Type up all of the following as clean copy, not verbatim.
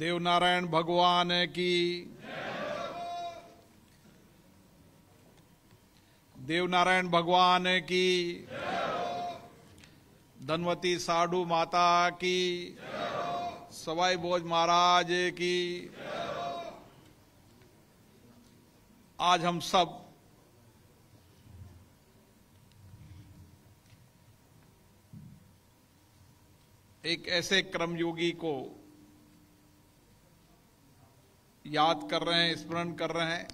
देवनारायण भगवान की जय। देवनारायण भगवान की जय। धनवती साधु माता की जय। सवाई भोज महाराज की जय। आज हम सब एक ऐसे कर्मयोगी को याद कर रहे हैं, स्मरण कर रहे हैं,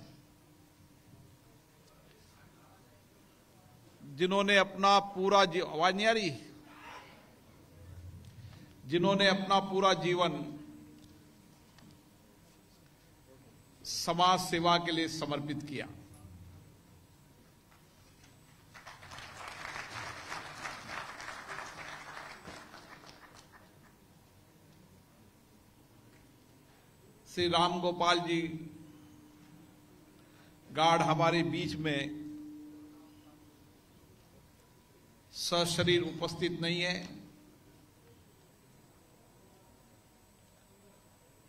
जिन्होंने अपना पूरा जीवन, आवाज नहीं आ रही, जिन्होंने अपना पूरा जीवन समाज सेवा के लिए समर्पित किया। श्री रामगोपाल जी गार्ड हमारे बीच में सशरीर उपस्थित नहीं है,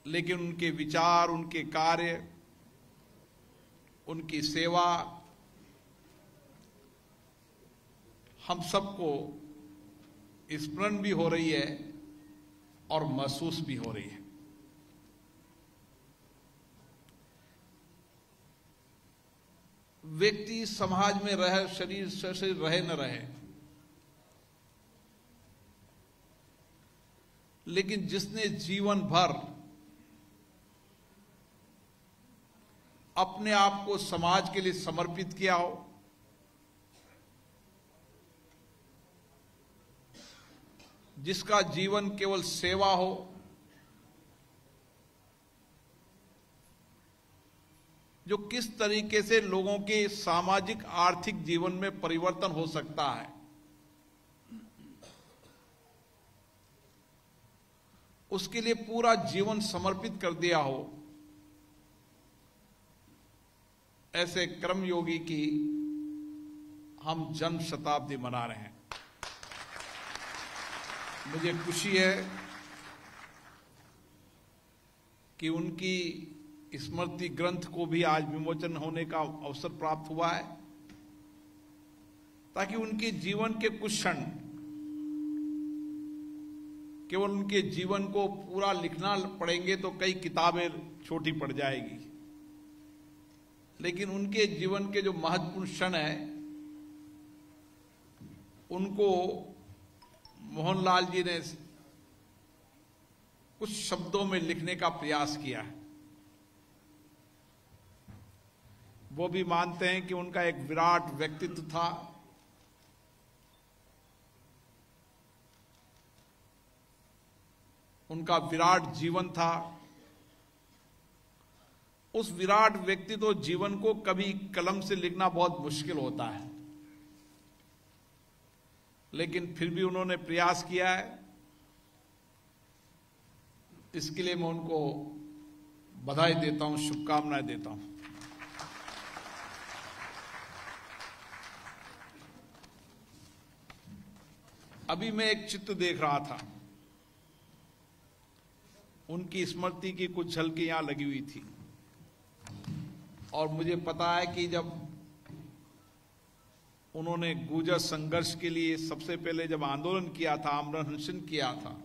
लेकिन उनके विचार, उनके कार्य, उनकी सेवा हम सबको स्मरण भी हो रही है और महसूस भी हो रही है। व्यक्ति समाज में रहे, शरीर से रहे न रहे, लेकिन जिसने जीवन भर अपने आप को समाज के लिए समर्पित किया हो, जिसका जीवन केवल सेवा हो, जो किस तरीके से लोगों के सामाजिक आर्थिक जीवन में परिवर्तन हो सकता है, उसके लिए पूरा जीवन समर्पित कर दिया हो, ऐसे कर्मयोगी की हम जन्म शताब्दी मना रहे हैं। मुझे खुशी है कि उनकी स्मृति ग्रंथ को भी आज विमोचन होने का अवसर प्राप्त हुआ है, ताकि उनके जीवन के कुछ क्षण, केवल उनके जीवन को पूरा लिखना पड़ेंगे तो कई किताबें छोटी पड़ जाएगी, लेकिन उनके जीवन के जो महत्वपूर्ण क्षण है उनको मोहनलाल जी ने कुछ शब्दों में लिखने का प्रयास किया है। वो भी मानते हैं कि उनका एक विराट व्यक्तित्व था, उनका विराट जीवन था। उस विराट व्यक्तित्व जीवन को कभी कलम से लिखना बहुत मुश्किल होता है, लेकिन फिर भी उन्होंने प्रयास किया है। इसके लिए मैं उनको बधाई देता हूं, शुभकामनाएं देता हूं। अभी मैं एक चित्र देख रहा था, उनकी स्मृति की कुछ झलकें यहां लगी हुई थी, और मुझे पता है कि जब उन्होंने गुर्जर संघर्ष के लिए सबसे पहले जब आंदोलन किया था, आमरण अनशन किया था,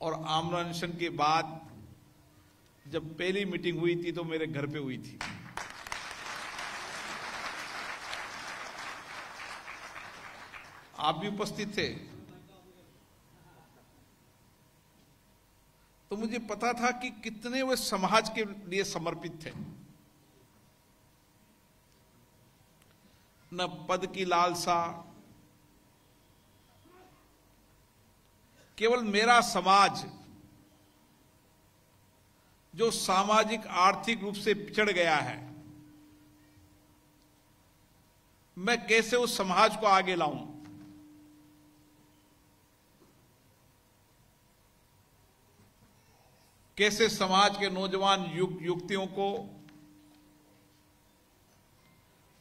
और आमरण अनशन के बाद जब पहली मीटिंग हुई थी तो मेरे घर पे हुई थी। आप भी उपस्थित थे, तो मुझे पता था कि कितने वे समाज के लिए समर्पित थे। न पद की लालसा, केवल मेरा समाज जो सामाजिक आर्थिक रूप से पिछड़ गया है, मैं कैसे उस समाज को आगे लाऊं। कैसे समाज के नौजवान युवतियों को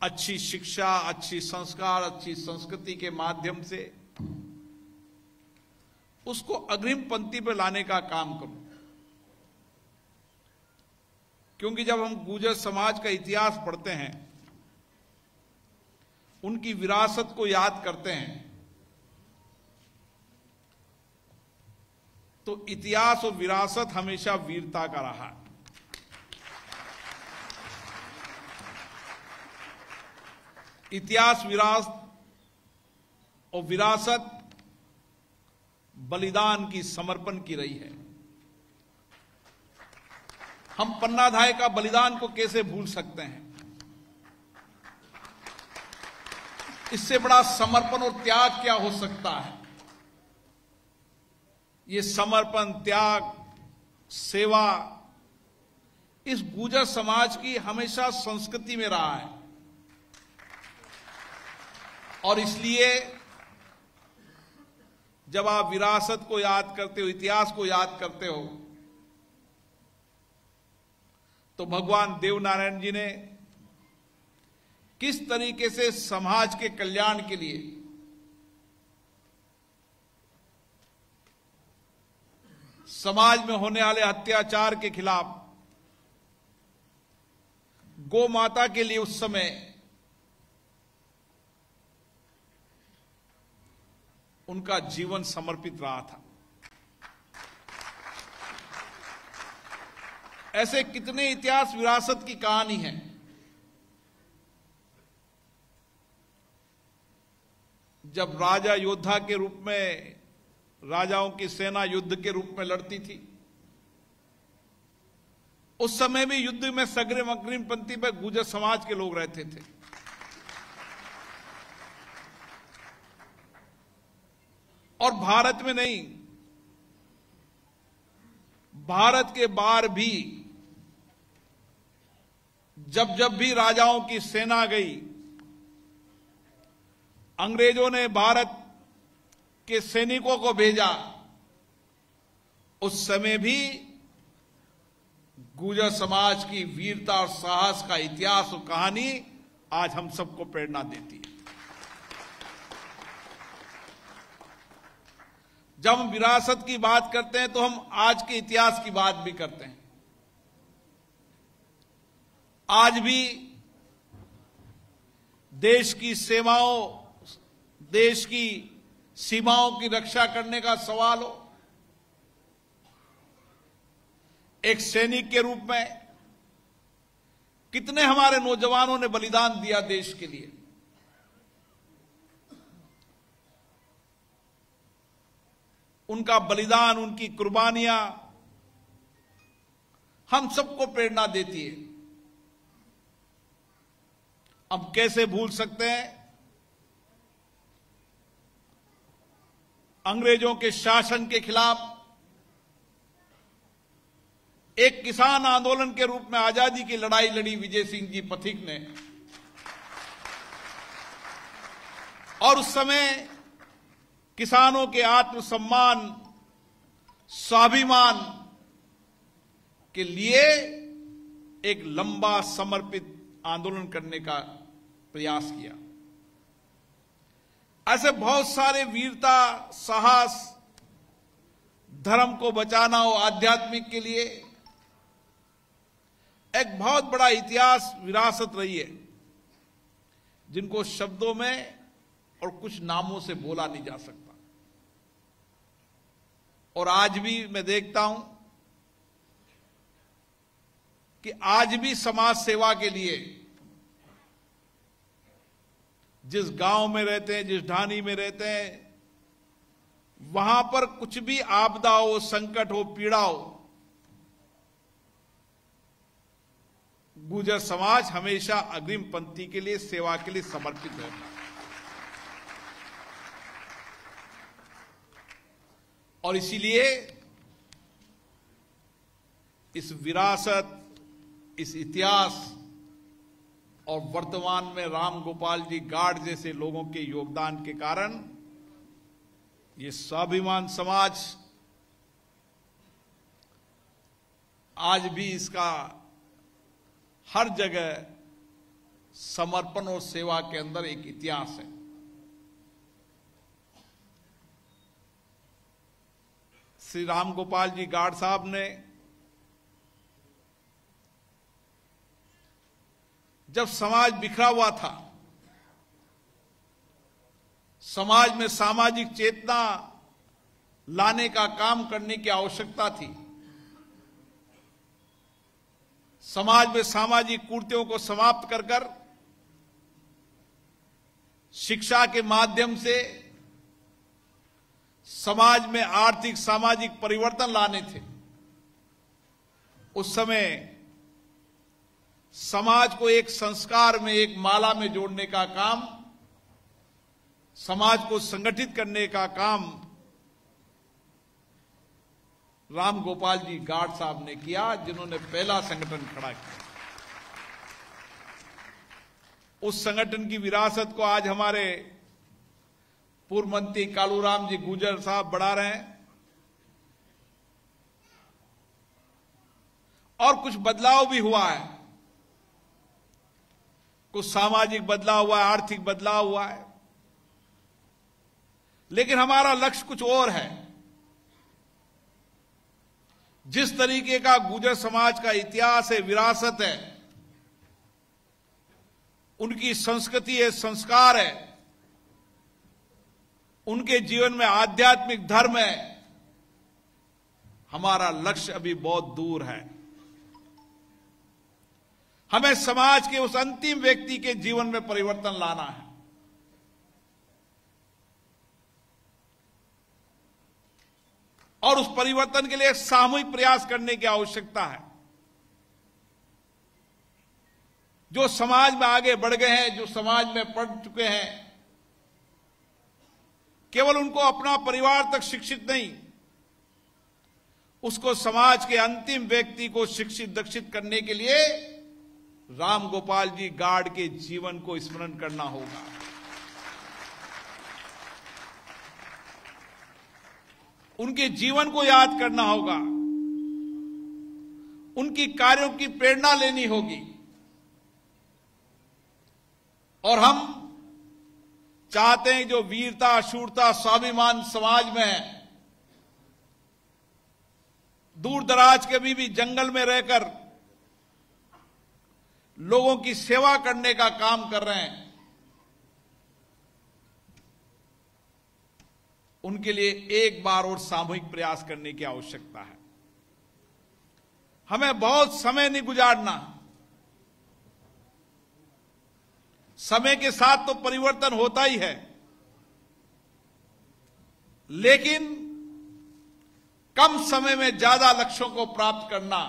अच्छी शिक्षा, अच्छी संस्कार, अच्छी संस्कृति के माध्यम से उसको अग्रिम पंक्ति पर लाने का काम करूं, क्योंकि जब हम गुर्जर समाज का इतिहास पढ़ते हैं, उनकी विरासत को याद करते हैं, तो इतिहास और विरासत हमेशा वीरता का रहा है। इतिहास और विरासत बलिदान की, समर्पण की रही है। हम पन्नाधाय का बलिदान को कैसे भूल सकते हैं? इससे बड़ा समर्पण और त्याग क्या हो सकता है? ये समर्पण, त्याग, सेवा इस गुर्जर समाज की हमेशा संस्कृति में रहा है, और इसलिए जब आप विरासत को याद करते हो, इतिहास को याद करते हो, तो भगवान देवनारायण जी ने किस तरीके से समाज के कल्याण के लिए समाज में होने वाले अत्याचार के खिलाफ गौ माता के लिए उस समय उनका जीवन समर्पित रहा था। ऐसे कितने इतिहास विरासत की कहानी है। जब राजा योद्धा के रूप में, राजाओं की सेना युद्ध के रूप में लड़ती थी, उस समय भी युद्ध में सग्रिम अग्रिम पंक्ति पर गुर्जर समाज के लोग रहते थे। और भारत में नहीं, भारत के बाहर भी जब जब भी राजाओं की सेना गई, अंग्रेजों ने भारत के सैनिकों को भेजा, उस समय भी गुर्जर समाज की वीरता और साहस का इतिहास और कहानी आज हम सबको प्रेरणा देती है। जब हम विरासत की बात करते हैं तो हम आज के इतिहास की बात भी करते हैं। आज भी देश की सेवाओं, देश की सीमाओं की रक्षा करने का सवाल हो, एक सैनिक के रूप में कितने हमारे नौजवानों ने बलिदान दिया देश के लिए। उनका बलिदान, उनकी कुर्बानियां हम सबको प्रेरणा देती है। हम कैसे भूल सकते हैं अंग्रेजों के शासन के खिलाफ एक किसान आंदोलन के रूप में आजादी की लड़ाई लड़ी विजय सिंह जी पथिक ने, और उस समय किसानों के आत्मसम्मान, स्वाभिमान के लिए एक लंबा समर्पित आंदोलन करने का प्रयास किया। ऐसे बहुत सारे वीरता, साहस, धर्म को बचाना हो आध्यात्मिक के लिए एक बहुत बड़ा इतिहास विरासत रही है, जिनको शब्दों में और कुछ नामों से बोला नहीं जा सकता। और आज भी मैं देखता हूं कि आज भी समाज सेवा के लिए जिस गांव में रहते हैं, जिस ढाणी में रहते हैं, वहां पर कुछ भी आपदा हो, संकट हो, पीड़ा हो, गुर्जर समाज हमेशा अग्रिम पंक्ति के लिए, सेवा के लिए समर्पित रहता है। और इसीलिए इस विरासत, इस इतिहास और वर्तमान में रामगोपाल जी गार्ड जैसे लोगों के योगदान के कारण ये स्वाभिमान समाज आज भी इसका हर जगह समर्पण और सेवा के अंदर एक इतिहास है। श्री रामगोपाल जी गार्ड साहब ने जब समाज बिखरा हुआ था, समाज में सामाजिक चेतना लाने का काम करने की आवश्यकता थी, समाज में सामाजिक कुरीतियों को समाप्त कर कर शिक्षा के माध्यम से समाज में आर्थिक सामाजिक परिवर्तन लाने थे। उस समय समाज को एक संस्कार में, एक माला में जोड़ने का काम, समाज को संगठित करने का काम राम गोपाल जी गार्ड साहब ने किया, जिन्होंने पहला संगठन खड़ा किया। उस संगठन की विरासत को आज हमारे पूर्व मंत्री कालूराम जी गुर्जर साहब बढ़ा रहे हैं और कुछ बदलाव भी हुआ है, कुछ सामाजिक बदलाव हुआ है, आर्थिक बदलाव हुआ है, लेकिन हमारा लक्ष्य कुछ और है। जिस तरीके का गुर्जर समाज का इतिहास है, विरासत है, उनकी संस्कृति है, संस्कार है, उनके जीवन में आध्यात्मिक धर्म है, हमारा लक्ष्य अभी बहुत दूर है। हमें समाज के उस अंतिम व्यक्ति के जीवन में परिवर्तन लाना है। और उस परिवर्तन के लिए सामूहिक प्रयास करने की आवश्यकता है। जो समाज में आगे बढ़ गए हैं, जो समाज में पढ़ चुके हैं, केवल उनको अपना परिवार तक शिक्षित नहीं, उसको समाज के अंतिम व्यक्ति को शिक्षित दीक्षित करने के लिए राम गोपाल जी गार्ड के जीवन को स्मरण करना होगा। उनके जीवन को याद करना होगा, उनकी कार्यों की प्रेरणा लेनी होगी। और हम चाहते हैं जो वीरता, शूरता, स्वाभिमान समाज में है, दूर दराज के भी जंगल में रहकर लोगों की सेवा करने का काम कर रहे हैं, उनके लिए एक बार और सामूहिक प्रयास करने की आवश्यकता है। हमें बहुत समय नहीं गुजारना। समय के साथ तो परिवर्तन होता ही है, लेकिन कम समय में ज्यादा लक्ष्यों को प्राप्त करना,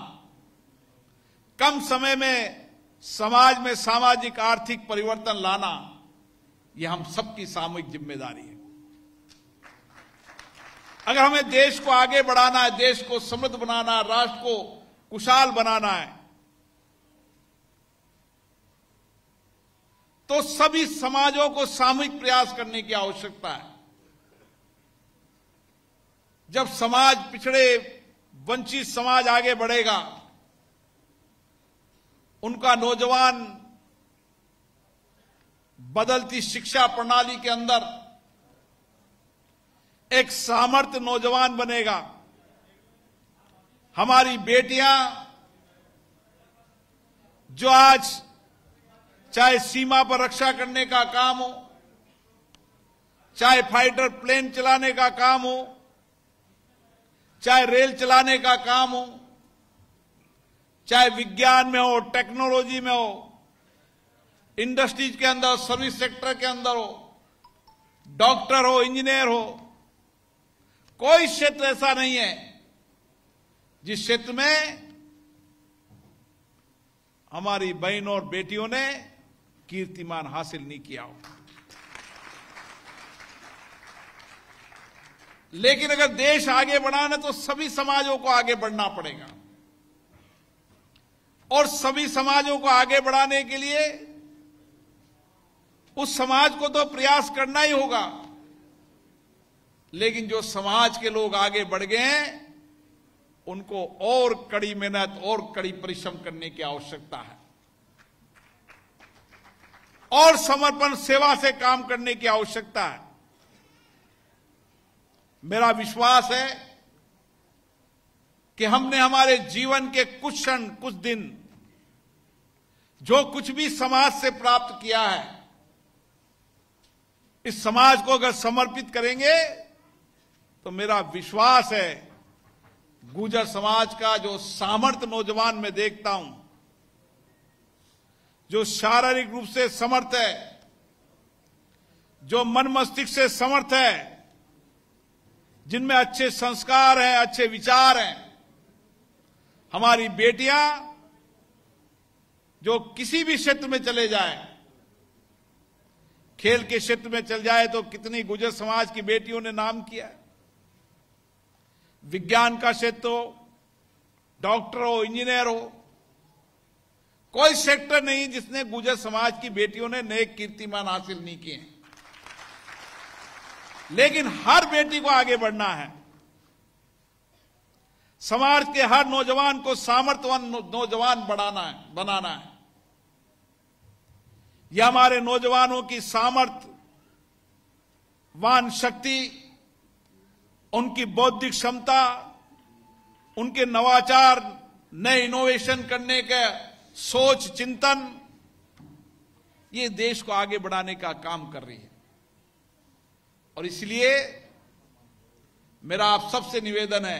कम समय में समाज में सामाजिक आर्थिक परिवर्तन लाना, यह हम सबकी सामूहिक जिम्मेदारी है। अगर हमें देश को आगे बढ़ाना है, देश को समृद्ध बनाना है, राष्ट्र को कुशल बनाना है, तो सभी समाजों को सामूहिक प्रयास करने की आवश्यकता है। जब समाज, पिछड़े वंचित समाज आगे बढ़ेगा, उनका नौजवान बदलती शिक्षा प्रणाली के अंदर एक सामर्थ्य नौजवान बनेगा। हमारी बेटियां जो आज चाहे सीमा पर रक्षा करने का काम हो, चाहे फाइटर प्लेन चलाने का काम हो, चाहे रेल चलाने का काम हो, चाहे विज्ञान में हो, टेक्नोलॉजी में हो, इंडस्ट्रीज के अंदर, सर्विस सेक्टर के अंदर हो, डॉक्टर हो, इंजीनियर हो, कोई क्षेत्र ऐसा नहीं है जिस क्षेत्र में हमारी बहनों और बेटियों ने कीर्तिमान हासिल नहीं किया हो। लेकिन अगर देश आगे बढ़ाना है तो सभी समाजों को आगे बढ़ना पड़ेगा। और सभी समाजों को आगे बढ़ाने के लिए उस समाज को तो प्रयास करना ही होगा, लेकिन जो समाज के लोग आगे बढ़ गए हैं, उनको और कड़ी मेहनत और कड़ी परिश्रम करने की आवश्यकता है और समर्पण सेवा से काम करने की आवश्यकता है। मेरा विश्वास है कि हमने हमारे जीवन के कुछ क्षण, कुछ दिन, जो कुछ भी समाज से प्राप्त किया है, इस समाज को अगर समर्पित करेंगे तो मेरा विश्वास है गुर्जर समाज का जो सामर्थ्य नौजवान में देखता हूं, जो शारीरिक रूप से समर्थ है, जो मन मस्तिष्क से समर्थ है, जिनमें अच्छे संस्कार हैं, अच्छे विचार हैं, हमारी बेटियां जो किसी भी क्षेत्र में चले जाए, खेल के क्षेत्र में चल जाए तो कितनी गुर्जर समाज की बेटियों ने नाम किया है। विज्ञान का क्षेत्र हो, डॉक्टर हो, इंजीनियर हो, कोई सेक्टर नहीं जिसने गुर्जर समाज की बेटियों ने नए कीर्तिमान हासिल नहीं किए हैं। लेकिन हर बेटी को आगे बढ़ना है, समाज के हर नौजवान को सामर्थ्यवान नौजवान बनाना है। यह हमारे नौजवानों की सामर्थ्यवान शक्ति, उनकी बौद्धिक क्षमता, उनके नवाचार, नए इनोवेशन करने के सोच, चिंतन, ये देश को आगे बढ़ाने का काम कर रही है। और इसलिए मेरा आप सबसे निवेदन है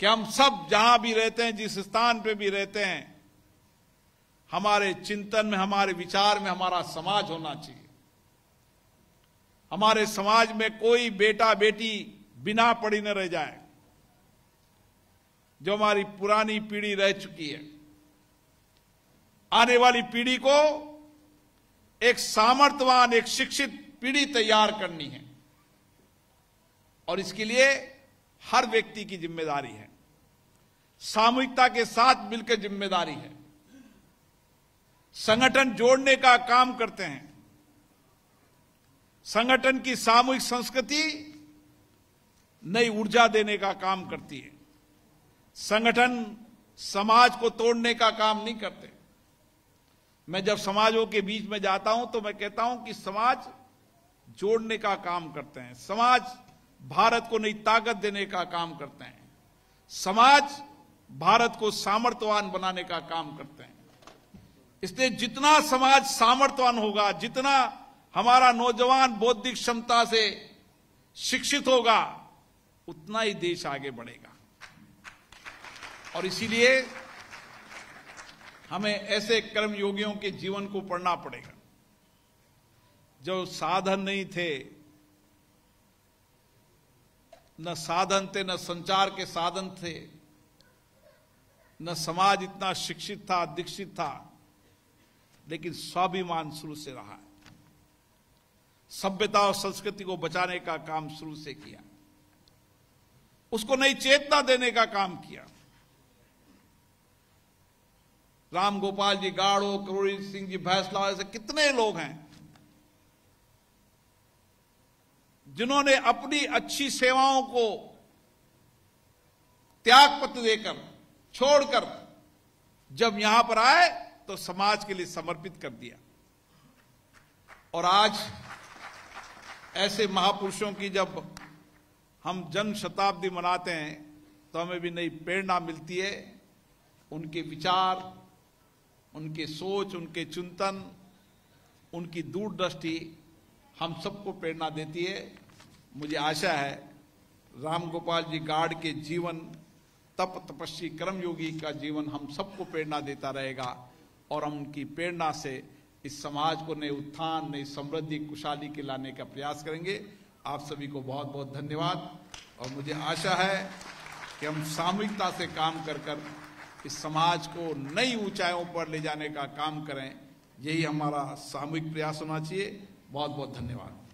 कि हम सब जहां भी रहते हैं, जिस स्थान पे भी रहते हैं, हमारे चिंतन में, हमारे विचार में हमारा समाज होना चाहिए। हमारे समाज में कोई बेटा बेटी बिना पढ़ी न रह जाए। जो हमारी पुरानी पीढ़ी रह चुकी है, आने वाली पीढ़ी को एक सामर्थ्यवान, एक शिक्षित पीढ़ी तैयार करनी है, और इसके लिए हर व्यक्ति की जिम्मेदारी है, सामूहिकता के साथ मिलकर जिम्मेदारी है। संगठन जोड़ने का काम करते हैं, संगठन की सामूहिक संस्कृति नई ऊर्जा देने का काम करती है। संगठन समाज को तोड़ने का काम नहीं करते। मैं जब समाजों के बीच में जाता हूं तो मैं कहता हूं कि समाज जोड़ने का काम करते हैं, समाज भारत को नई ताकत देने का काम करते हैं, समाज भारत को सामर्थ्यवान बनाने का काम करते हैं। इसलिए जितना समाज सामर्थ्यवान होगा, जितना हमारा नौजवान बौद्धिक क्षमता से शिक्षित होगा, उतना ही देश आगे बढ़ेगा। और इसीलिए हमें ऐसे कर्मयोगियों के जीवन को पढ़ना पड़ेगा, जो साधन नहीं थे, न साधन थे, न संचार के साधन थे, न समाज इतना शिक्षित था, दीक्षित था, लेकिन स्वाभिमान शुरू से रहा है। सभ्यता और संस्कृति को बचाने का काम शुरू से किया, उसको नई चेतना देने का काम किया। रामगोपाल जी गार्ड हो, क्रूरी सिंह जी भैंसला, ऐसे कितने लोग हैं जिन्होंने अपनी अच्छी सेवाओं को त्याग पत्र देकर, छोड़कर, जब यहां पर आए तो समाज के लिए समर्पित कर दिया। और आज ऐसे महापुरुषों की जब हम जन्म शताब्दी मनाते हैं तो हमें भी नई प्रेरणा मिलती है। उनके विचार, उनके सोच, उनके चिंतन, उनकी दूरदृष्टि हम सबको प्रेरणा देती है। मुझे आशा है रामगोपाल जी गार्ड के जीवन, तप तपस्वी कर्मयोगी का जीवन हम सबको प्रेरणा देता रहेगा, और हम उनकी प्रेरणा से इस समाज को नए उत्थान, नई समृद्धि, खुशहाली के लाने का प्रयास करेंगे। आप सभी को बहुत बहुत धन्यवाद, और मुझे आशा है कि हम सामूहिकता से काम कर इस समाज को नई ऊंचाइयों पर ले जाने का काम करें। यही हमारा सामूहिक प्रयास होना चाहिए। बहुत बहुत धन्यवाद।